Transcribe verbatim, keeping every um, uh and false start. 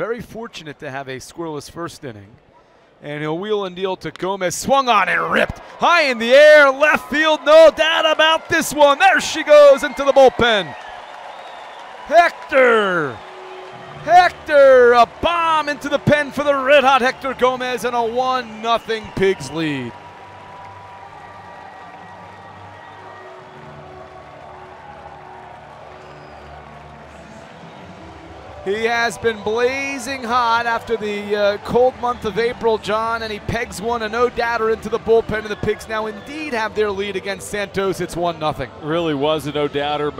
very fortunate to have a scoreless first inning. And he'll wheel and deal to Gomez. Swung on and ripped. High in the air, left field, no doubt about this one. There she goes into the bullpen. Hector. Hector, a bomb into the pen for the red-hot Hector Gomez and a one nothing Pigs lead. He has been blazing hot after the uh, cold month of April, John, and he pegs one, a no-doubter into the bullpen, and the Pigs now indeed have their lead against Santos. It's one nothing. Really was a no-doubter.